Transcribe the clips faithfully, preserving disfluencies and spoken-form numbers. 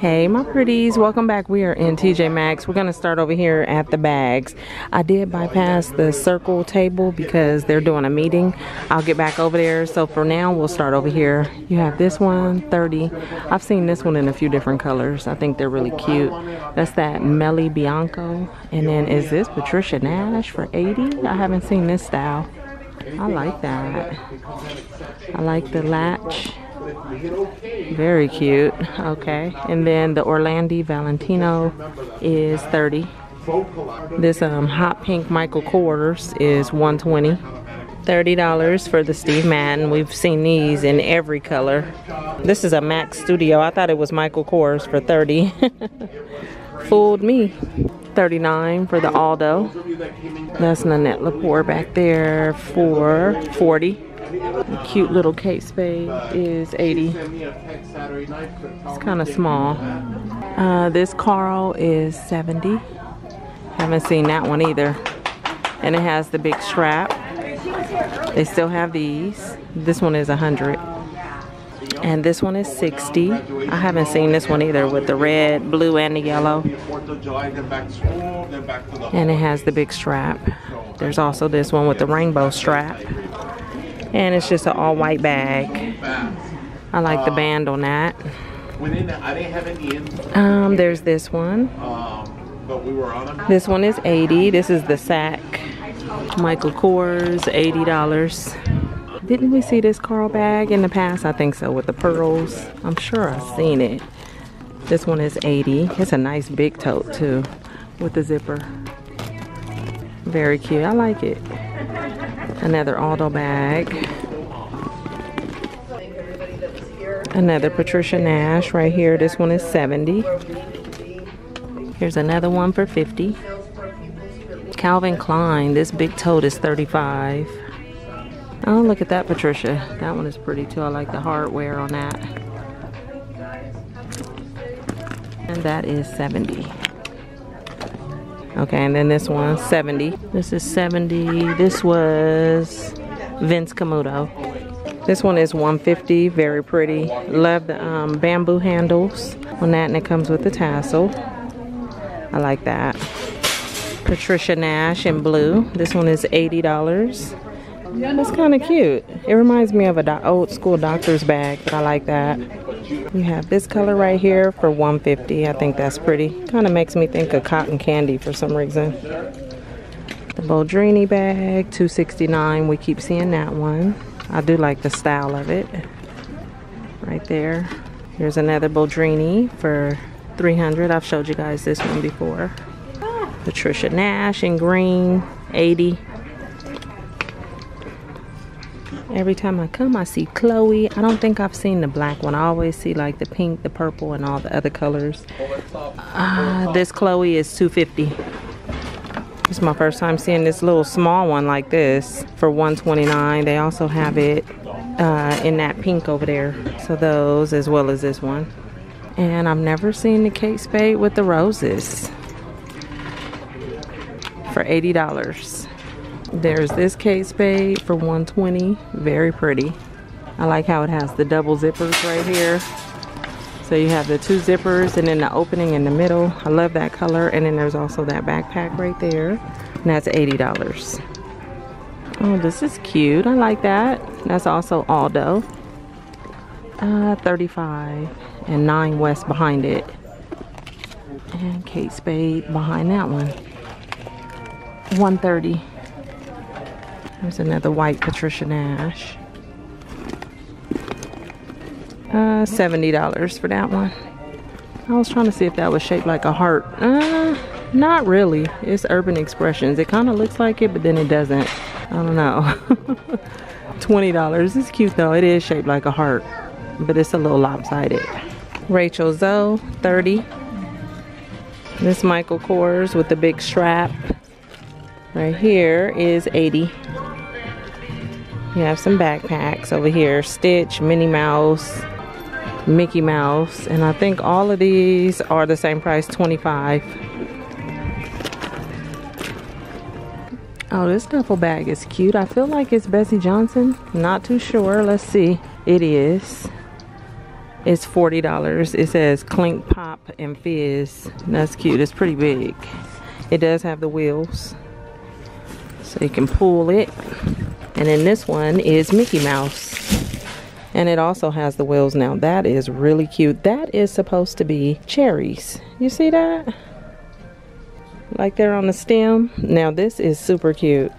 Hey my pretties, welcome back. We are in T J Maxx. We're gonna start over here at the bags. I did bypass the circle table because they're doing a meeting. I'll get back over there, so for now we'll start over here. You have this one, thirty. I've seen this one in a few different colors. I think they're really cute. That's that Melly Bianco. And then is this Patricia Nash for eighty? I haven't seen this style. I like that. I like the latch. Very cute. Okay, and then the Orlandi Valentino is thirty. This um hot pink Michael Kors is one twenty. thirty dollars for the Steve Madden. We've seen these in every color. This is a Max Studio. I thought it was Michael Kors for thirty. Fooled me. thirty-nine for the Aldo. That's Nanette Lepore back there for forty. The cute little Kate Spade is eighty. It's kind of small. Uh, this Carl is seventy. Haven't seen that one either. And it has the big strap. They still have these. This one is one hundred. And this one is sixty. I haven't seen this one either, with the red, blue, and the yellow. And it has the big strap. There's also this one with the rainbow strap. And it's just an all-white bag. I like the band on that. Um, there's this one. This one is eighty. This is the sack. Michael Kors, eighty dollars. Didn't we see this Carl bag in the past? I think so, with the pearls. I'm sure I've seen it. This one is eighty. It's a nice big tote too, with the zipper. Very cute. I like it. Another Aldo bag. Another Patricia Nash right here. This one is seventy. Here's another one for fifty. Calvin Klein. This big tote is thirty-five. Oh, look at that, Patricia. That one is pretty too. I like the hardware on that. And that is seventy. Okay, and then this one, seventy. This is seventy. This was Vince Camuto. This one is one fifty. Very pretty. Love the um, bamboo handles on that, and it comes with the tassel. I like that. Patricia Nash in blue. This one is eighty dollars. That's kind of cute. It reminds me of a old school doctor's bag, but I like that. You have this color right here for one fifty. I think that's pretty. Kind of makes me think of cotton candy for some reason. The Baldrini bag, two sixty-nine. We keep seeing that one. I do like the style of it. Right there. Here's another Baldrini for three hundred. I've showed you guys this one before. Patricia Nash in green, eighty. Every time I come, I see Chloe. I don't think I've seen the black one. I always see like the pink, the purple, and all the other colors. Uh, this Chloe is two fifty. It's my first time seeing this little small one like this for one twenty-nine. They also have it uh, in that pink over there. So those, as well as this one. And I've never seen the Kate Spade with the roses for eighty dollars. There's this Kate Spade for one twenty. Very pretty. I like how it has the double zippers right here. So you have the two zippers and then the opening in the middle. I love that color. And then there's also that backpack right there. And that's eighty dollars. Oh, this is cute. I like that. That's also Aldo. Uh, thirty-five. And Nine West behind it. And Kate Spade behind that one. one thirty. There's another white Patricia Nash. Uh, seventy dollars for that one. I was trying to see if that was shaped like a heart. Uh, not really. It's Urban Expressions. It kind of looks like it, but then it doesn't. I don't know. twenty dollars. It's cute though. It is shaped like a heart, but it's a little lopsided. Rachel Zoe, thirty. This Michael Kors with the big strap right here is eighty. You have some backpacks over here. Stitch, Minnie Mouse, Mickey Mouse. And I think all of these are the same price, twenty-five. Oh, this duffel bag is cute. I feel like it's Bessie Johnson. Not too sure. Let's see. It is. It's forty dollars. It says Clink Pop and Fizz. And that's cute. It's pretty big. It does have the wheels, so you can pull it. And then this one is Mickey Mouse. And it also has the wheels now. That is really cute. That is supposed to be cherries. You see that? Like they're on the stem. Now this is super cute.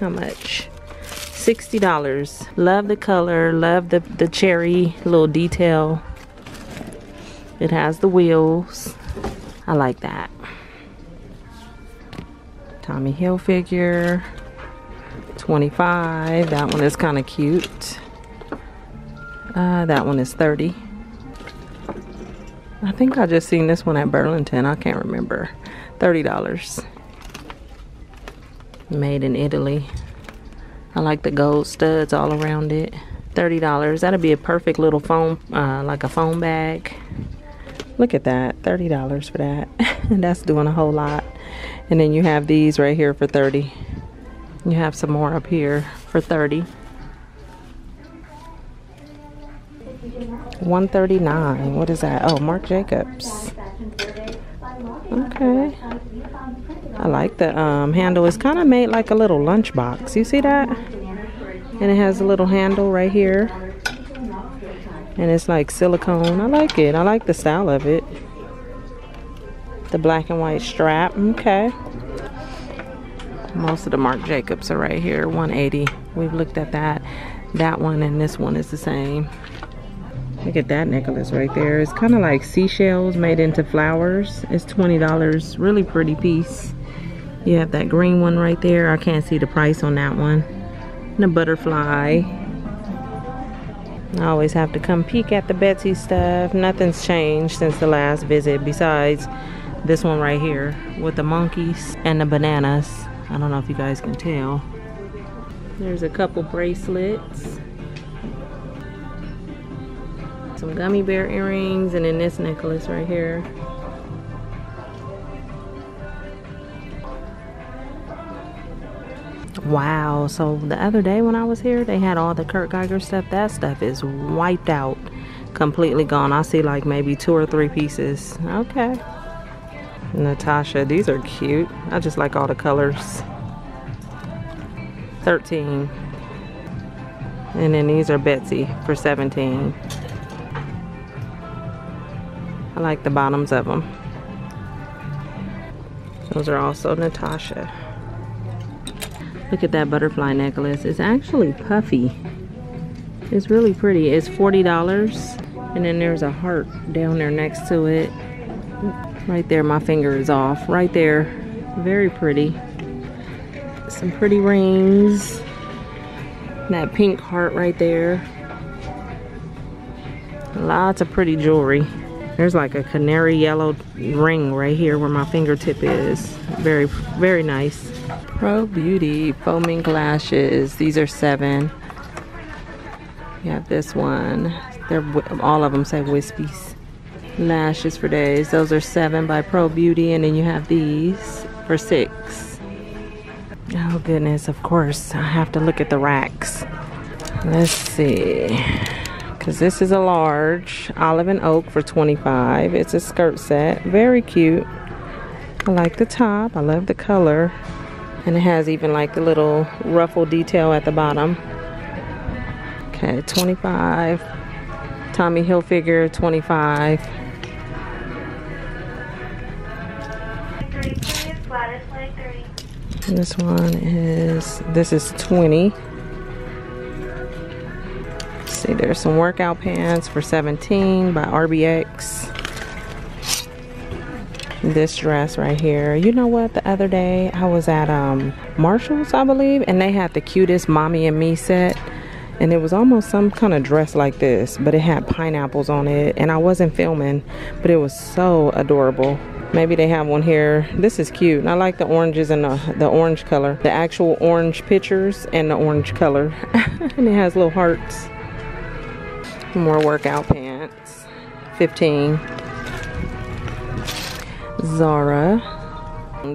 How much? sixty dollars. Love the color. Love the, the cherry little detail. It has the wheels. I like that. Tommy Hilfiger. twenty-five dollars. That one is kind of cute. Uh, that one is thirty dollars. I think I just seen this one at Burlington. I can't remember. thirty dollars. Made in Italy. I like the gold studs all around it. thirty dollars. That'll be a perfect little phone, uh, like a phone bag. Look at that. thirty dollars for that. That's doing a whole lot. And then you have these right here for thirty dollars. You have some more up here for thirty dollars. one thirty-nine. What is that? Oh, Marc Jacobs. Okay. I like the um, handle. It's kind of made like a little lunchbox. You see that? And it has a little handle right here. And it's like silicone. I like it. I like the style of it. The black and white strap. Okay. Most of the Marc Jacobs are right here. one eighty. We've looked at that. That one and this one is the same. Look at that necklace right there. It's kind of like seashells made into flowers. It's twenty dollars. Really pretty piece. You have that green one right there. I can't see the price on that one. And a butterfly. I always have to come peek at the Betsy stuff. Nothing's changed since the last visit besides this one right here with the monkeys and the bananas. I don't know if you guys can tell. There's a couple bracelets. Some gummy bear earrings, and then this necklace right here. Wow, so the other day when I was here, they had all the Kurt Geiger stuff. That stuff is wiped out, completely gone. I see like maybe two or three pieces. Okay. Natasha, these are cute. I just like all the colors. thirteen. And then these are Betsy for seventeen. I like the bottoms of them. Those are also Natasha. Look at that butterfly necklace. It's actually puffy. It's really pretty. It's forty dollars. And then there's a heart down there next to it. Right there, my finger is off. Right there. Very pretty. Some pretty rings. That pink heart right there. Lots of pretty jewelry. There's like a canary yellow ring right here where my fingertip is. Very, very nice. Pro Beauty foaming lashes. These are seven. You have this one. They're, all of them say wispies. Lashes for days. Those are seven by Pro Beauty. And then you have these for six. Oh goodness, of course. I have to look at the racks. Let's see. This is a large Olive and Oak for twenty-five dollars. It's a skirt set. Very cute. I like the top. I love the color. And it has even like the little ruffle detail at the bottom. Okay, twenty-five dollars. Tommy Hilfiger, twenty-five dollars. And this one is, this is twenty dollars. See, there's some workout pants for seventeen dollars by R B X. This dress right here. You know what? The other day I was at um, Marshalls, I believe, and they had the cutest Mommy and Me set. And it was almost some kind of dress like this, but it had pineapples on it. And I wasn't filming, but it was so adorable. Maybe they have one here. This is cute. And I like the oranges and the, the orange color. The actual orange pictures and the orange color. And it has little hearts. More workout pants, fifteen dollars. Zara.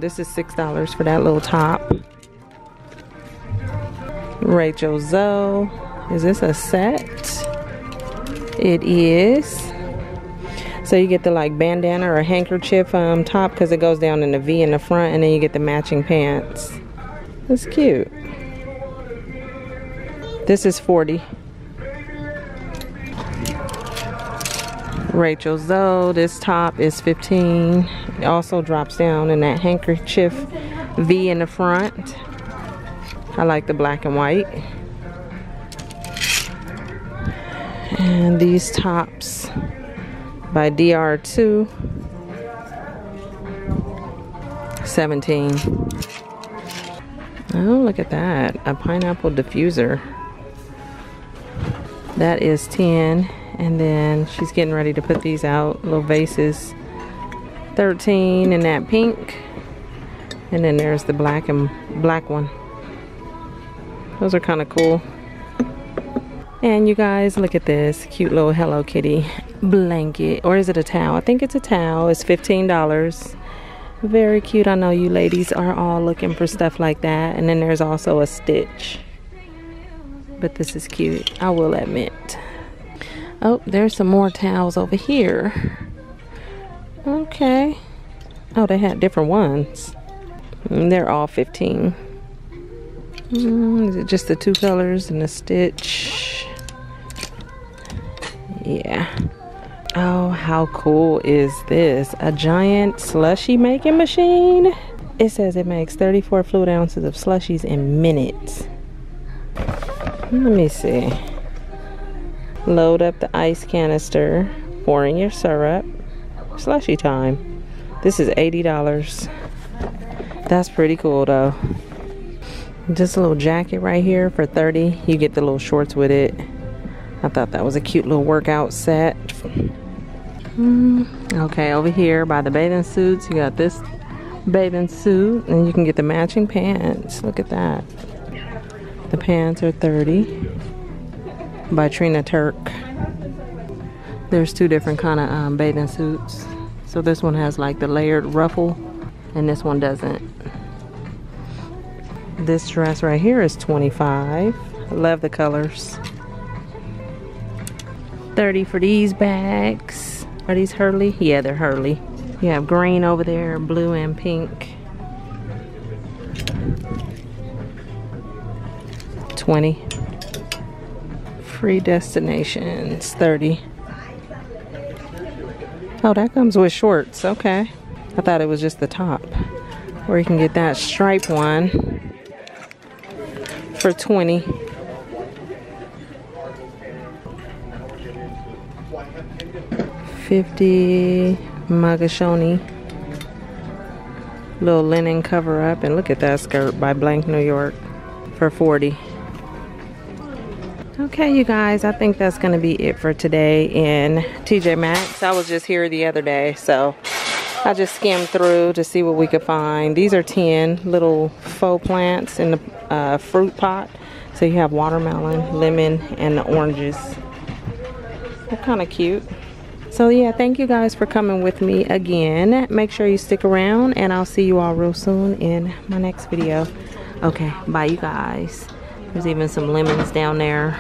This is six dollars for that little top. Rachel Zoe. Is this a set? It is. So you get the like bandana or handkerchief um, top because it goes down in the V in the front, and then you get the matching pants. That's cute. This is forty dollars. Rachel Zoe, this top is fifteen dollars. It also drops down in that handkerchief V in the front. I like the black and white. And these tops by D R two, seventeen dollars. Oh, look at that, a pineapple diffuser. That is ten dollars. And then she's getting ready to put these out. Little vases, thirteen dollars in that pink. And then there's the black and black one. Those are kind of cool. And you guys, look at this cute little Hello Kitty blanket. Or is it a towel? I think it's a towel. It's fifteen dollars. Very cute. I know you ladies are all looking for stuff like that. And then there's also a Stitch. But this is cute, I will admit. Oh, there's some more towels over here. Okay. Oh, they had different ones. And they're all fifteen dollars. Mm, is it just the two colors and a Stitch? Yeah. Oh, how cool is this? A giant slushie making machine. It says it makes thirty-four fluid ounces of slushies in minutes. Let me see. Load up the ice canister, pour in your syrup. Slushie time. This is eighty dollars. That's pretty cool though. Just a little jacket right here for thirty dollars. You get the little shorts with it. I thought that was a cute little workout set. Mm, okay, over here by the bathing suits, you got this bathing suit, and you can get the matching pants. Look at that. The pants are thirty dollars by Trina Turk. There's two different kind of um, bathing suits. So this one has like the layered ruffle, and this one doesn't. This dress right here is twenty-five dollars. I love the colors. thirty dollars for these bags. Are these Hurley? Yeah, they're Hurley. You have green over there, blue and pink. twenty dollars. Free destinations, thirty dollars. Oh, that comes with shorts, okay. I thought it was just the top. Or you can get that stripe one for twenty dollars. fifty dollars Magaschoni. Little linen cover up, and look at that skirt by Blank New York for forty dollars. Okay you guys, I think that's gonna be it for today in T J Maxx. I was just here the other day, so I just skimmed through to see what we could find. These are ten little faux plants in the Uh, fruit pot. So you have watermelon, lemon, and the oranges. They're kind of cute. So yeah, thank you guys for coming with me again. Make sure you stick around, and I'll see you all real soon in my next video. Okay, bye you guys. There's even some lemons down there.